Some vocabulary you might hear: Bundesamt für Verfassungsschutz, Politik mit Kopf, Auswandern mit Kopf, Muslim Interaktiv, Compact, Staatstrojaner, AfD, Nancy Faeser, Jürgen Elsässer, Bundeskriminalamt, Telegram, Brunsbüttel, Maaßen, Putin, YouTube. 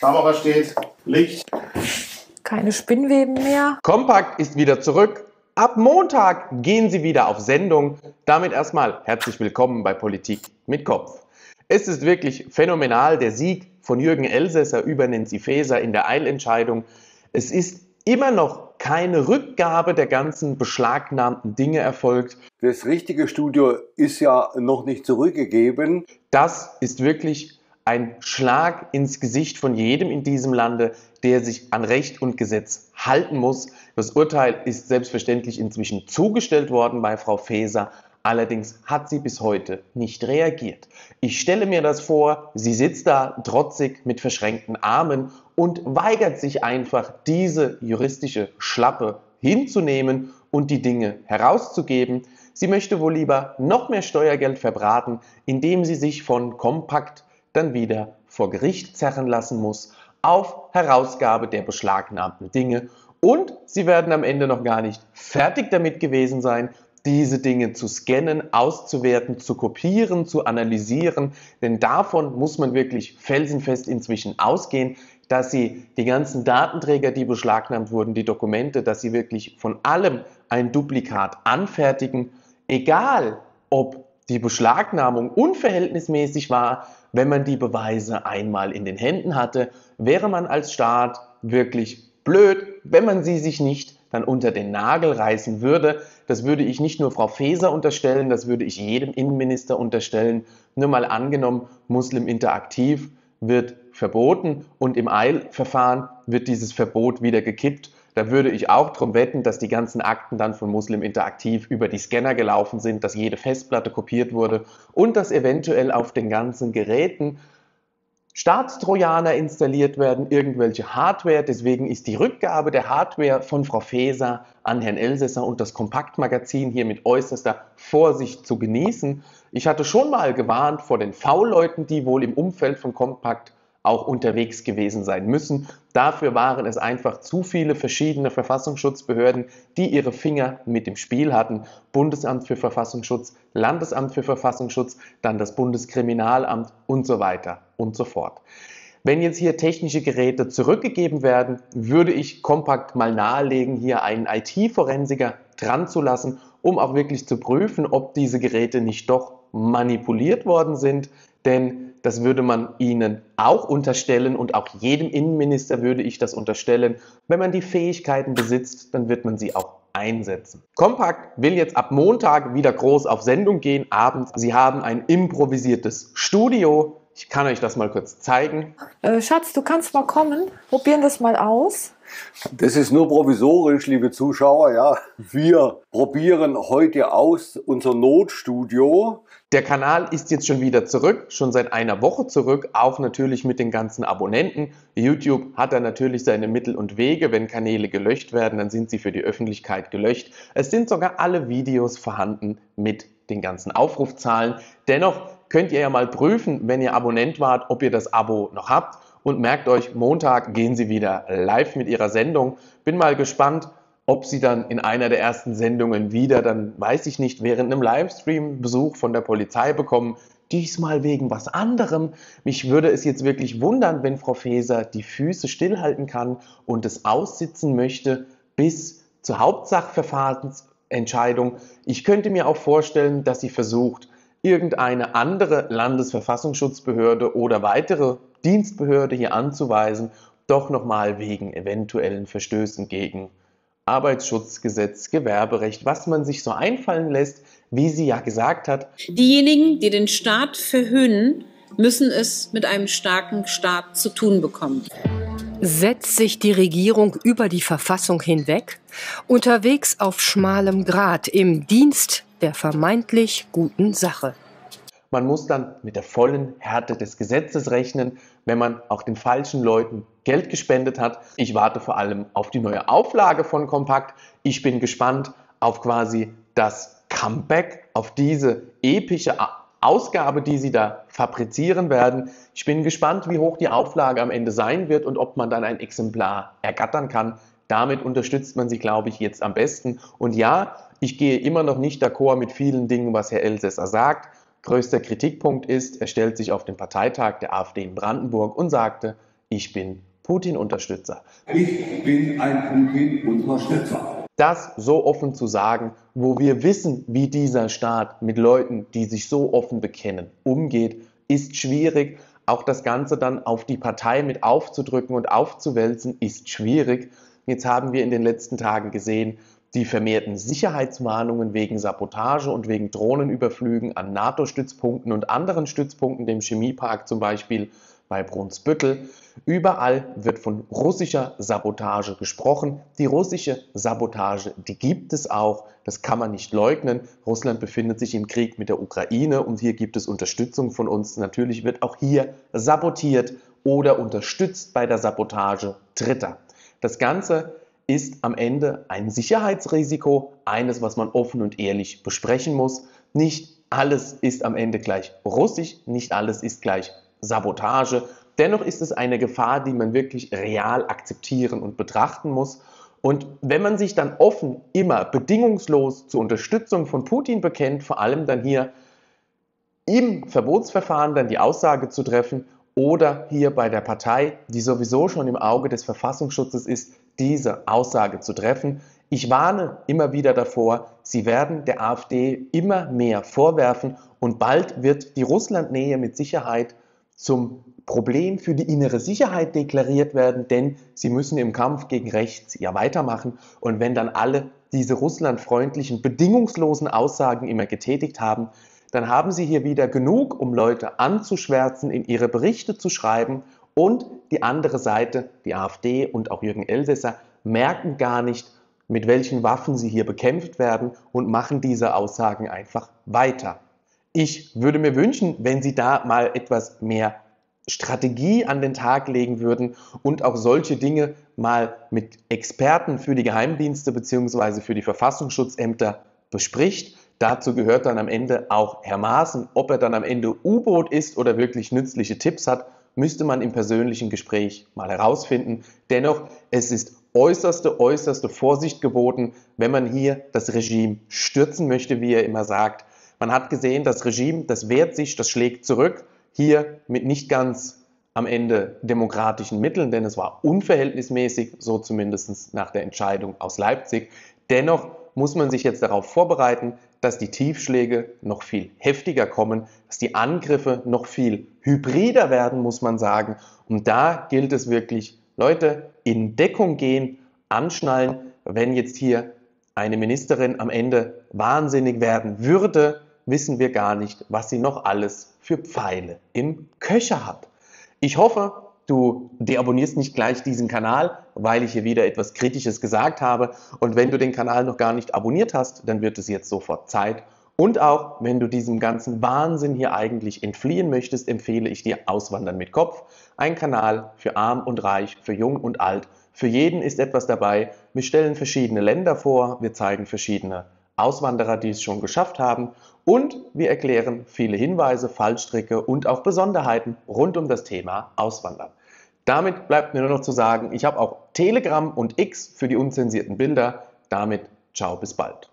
Kamera steht, Licht. Keine Spinnweben mehr. Compact ist wieder zurück. Ab Montag gehen sie wieder auf Sendung. Damit erstmal herzlich willkommen bei Politik mit Kopf. Es ist wirklich phänomenal, der Sieg von Jürgen Elsässer über Nancy Faeser in der Eilentscheidung. Es ist immer noch keine Rückgabe der ganzen beschlagnahmten Dinge erfolgt. Das richtige Studio ist ja noch nicht zurückgegeben. Das ist wirklich ein Schlag ins Gesicht von jedem in diesem Lande, der sich an Recht und Gesetz halten muss. Das Urteil ist selbstverständlich inzwischen zugestellt worden bei Frau Faeser. Allerdings hat sie bis heute nicht reagiert. Ich stelle mir das vor, sie sitzt da trotzig mit verschränkten Armen und weigert sich einfach, diese juristische Schlappe hinzunehmen und die Dinge herauszugeben. Sie möchte wohl lieber noch mehr Steuergeld verbraten, indem sie sich von Compact dann wieder vor Gericht zerren lassen muss, auf Herausgabe der beschlagnahmten Dinge. Und sie werden am Ende noch gar nicht fertig damit gewesen sein, diese Dinge zu scannen, auszuwerten, zu kopieren, zu analysieren. Denn davon muss man wirklich felsenfest inzwischen ausgehen, dass sie die ganzen Datenträger, die beschlagnahmt wurden, die Dokumente, dass sie wirklich von allem ein Duplikat anfertigen. Egal, ob die Beschlagnahmung unverhältnismäßig war, wenn man die Beweise einmal in den Händen hatte, wäre man als Staat wirklich blöd, wenn man sie sich nicht dann unter den Nagel reißen würde. Das würde ich nicht nur Frau Faeser unterstellen, das würde ich jedem Innenminister unterstellen. Nur mal angenommen, Muslim Interaktiv wird verboten und im Eilverfahren wird dieses Verbot wieder gekippt. Da würde ich auch darum wetten, dass die ganzen Akten dann von Muslim Interaktiv über die Scanner gelaufen sind, dass jede Festplatte kopiert wurde und dass eventuell auf den ganzen Geräten Staatstrojaner installiert werden, irgendwelche Hardware. Deswegen ist die Rückgabe der Hardware von Frau Faeser an Herrn Elsässer und das Compact-Magazin hier mit äußerster Vorsicht zu genießen. Ich hatte schon mal gewarnt vor den V-Leuten, die wohl im Umfeld von Compact auch unterwegs gewesen sein müssen. Dafür waren es einfach zu viele verschiedene Verfassungsschutzbehörden, die ihre Finger mit im Spiel hatten. Bundesamt für Verfassungsschutz, Landesamt für Verfassungsschutz, dann das Bundeskriminalamt und so weiter und so fort. Wenn jetzt hier technische Geräte zurückgegeben werden, würde ich Compact mal nahelegen, hier einen IT-Forensiker dran zu lassen, um auch wirklich zu prüfen, ob diese Geräte nicht doch manipuliert worden sind. Denn das würde man ihnen auch unterstellen und auch jedem Innenminister würde ich das unterstellen. Wenn man die Fähigkeiten besitzt, dann wird man sie auch einsetzen. Compact will jetzt ab Montag wieder groß auf Sendung gehen, abends. Sie haben ein improvisiertes Studio. Ich kann euch das mal kurz zeigen. Schatz, du kannst mal kommen. Probieren das mal aus. Das ist nur provisorisch, liebe Zuschauer. Ja. Wir probieren heute aus unser Notstudio. Der Kanal ist jetzt schon wieder zurück, schon seit einer Woche zurück, auch natürlich mit den ganzen Abonnenten. YouTube hat da natürlich seine Mittel und Wege. Wenn Kanäle gelöscht werden, dann sind sie für die Öffentlichkeit gelöscht. Es sind sogar alle Videos vorhanden mit den ganzen Aufrufzahlen. Dennoch könnt ihr ja mal prüfen, wenn ihr Abonnent wart, ob ihr das Abo noch habt. Und merkt euch, Montag gehen sie wieder live mit ihrer Sendung. Bin mal gespannt, ob sie dann in einer der ersten Sendungen wieder, dann weiß ich nicht, während einem Livestream Besuch von der Polizei bekommen. Diesmal wegen was anderem. Mich würde es jetzt wirklich wundern, wenn Frau Faeser die Füße stillhalten kann und es aussitzen möchte bis zur Hauptsachverfahrensentscheidung. Ich könnte mir auch vorstellen, dass sie versucht, irgendeine andere Landesverfassungsschutzbehörde oder weitere Dienstbehörde hier anzuweisen, doch nochmal wegen eventuellen Verstößen gegen Arbeitsschutzgesetz, Gewerberecht, was man sich so einfallen lässt, wie sie ja gesagt hat. Diejenigen, die den Staat verhöhnen, müssen es mit einem starken Staat zu tun bekommen. Setzt sich die Regierung über die Verfassung hinweg? Unterwegs auf schmalem Grat, im Dienst der vermeintlich guten Sache. Man muss dann mit der vollen Härte des Gesetzes rechnen, wenn man auch den falschen Leuten Geld gespendet hat. Ich warte vor allem auf die neue Auflage von Compact. Ich bin gespannt auf quasi das Comeback, auf diese epische Ausgabe, die sie da fabrizieren werden. Ich bin gespannt, wie hoch die Auflage am Ende sein wird und ob man dann ein Exemplar ergattern kann. Damit unterstützt man sie, glaube ich, jetzt am besten. Und ja, ich gehe immer noch nicht d'accord mit vielen Dingen, was Herr Elsässer sagt. Größter Kritikpunkt ist, er stellt sich auf den Parteitag der AfD in Brandenburg und sagte, Ich bin Putin-Unterstützer. Ich bin ein Putin-Unterstützer. Das so offen zu sagen, wo wir wissen, wie dieser Staat mit Leuten, die sich so offen bekennen, umgeht, ist schwierig. Auch das Ganze dann auf die Partei mit aufzudrücken und aufzuwälzen, ist schwierig. Jetzt haben wir in den letzten Tagen gesehen, die vermehrten Sicherheitswarnungen wegen Sabotage und wegen Drohnenüberflügen an NATO-Stützpunkten und anderen Stützpunkten, dem Chemiepark zum Beispiel bei Brunsbüttel. Überall wird von russischer Sabotage gesprochen. Die russische Sabotage, die gibt es auch. Das kann man nicht leugnen. Russland befindet sich im Krieg mit der Ukraine und hier gibt es Unterstützung von uns. Natürlich wird auch hier sabotiert oder unterstützt bei der Sabotage Dritter. Das Ganze ist am Ende ein Sicherheitsrisiko, eines, was man offen und ehrlich besprechen muss. Nicht alles ist am Ende gleich russisch, nicht alles ist gleich Sabotage. Dennoch ist es eine Gefahr, die man wirklich real akzeptieren und betrachten muss. Und wenn man sich dann offen, immer bedingungslos zur Unterstützung von Putin bekennt, vor allem dann hier im Verbotsverfahren dann die Aussage zu treffen oder hier bei der Partei, die sowieso schon im Auge des Verfassungsschutzes ist, diese Aussage zu treffen. Ich warne immer wieder davor, sie werden der AfD immer mehr vorwerfen und bald wird die Russlandnähe mit Sicherheit zum Problem für die innere Sicherheit deklariert werden, denn sie müssen im Kampf gegen rechts ja weitermachen. Und wenn dann alle diese russlandfreundlichen, bedingungslosen Aussagen immer getätigt haben, dann haben sie hier wieder genug, um Leute anzuschwärzen, in ihre Berichte zu schreiben. Und die andere Seite, die AfD und auch Jürgen Elsässer, merken gar nicht, mit welchen Waffen sie hier bekämpft werden und machen diese Aussagen einfach weiter. Ich würde mir wünschen, wenn sie da mal etwas mehr Strategie an den Tag legen würden und auch solche Dinge mal mit Experten für die Geheimdienste bzw. für die Verfassungsschutzämter bespricht. Dazu gehört dann am Ende auch Herr Maaßen. Ob er dann am Ende U-Boot ist oder wirklich nützliche Tipps hat, müsste man im persönlichen Gespräch mal herausfinden. Dennoch, es ist äußerste Vorsicht geboten, wenn man hier das Regime stürzen möchte, wie er immer sagt. Man hat gesehen, das Regime, das wehrt sich, das schlägt zurück, hier mit nicht ganz am Ende demokratischen Mitteln, denn es war unverhältnismäßig, so zumindest nach der Entscheidung aus Leipzig. Dennoch muss man sich jetzt darauf vorbereiten, dass die Tiefschläge noch viel heftiger kommen, dass die Angriffe noch viel hybrider werden, muss man sagen. Und da gilt es wirklich, Leute, in Deckung gehen, anschnallen, wenn jetzt hier eine Ministerin am Ende wahnsinnig werden würde, wissen wir gar nicht, was sie noch alles für Pfeile im Köcher hat. Ich hoffe, du deabonnierst nicht gleich diesen Kanal, weil ich hier wieder etwas Kritisches gesagt habe. Und wenn du den Kanal noch gar nicht abonniert hast, dann wird es jetzt sofort Zeit. Und auch, wenn du diesem ganzen Wahnsinn hier eigentlich entfliehen möchtest, empfehle ich dir Auswandern mit Kopf. Ein Kanal für Arm und Reich, für Jung und Alt. Für jeden ist etwas dabei. Wir stellen verschiedene Länder vor, wir zeigen verschiedene Auswanderer, die es schon geschafft haben. Und wir erklären viele Hinweise, Fallstricke und auch Besonderheiten rund um das Thema Auswandern. Damit bleibt mir nur noch zu sagen, ich habe auch Telegram und X für die unzensierten Bilder. Damit ciao, bis bald.